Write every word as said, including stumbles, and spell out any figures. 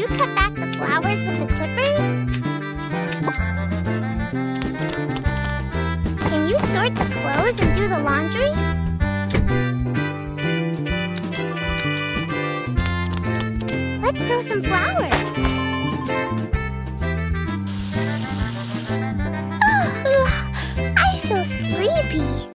you cut back the flowers with the clippers? Can you sort the clothes and do the laundry? Let's grow some flowers. I feel sleepy.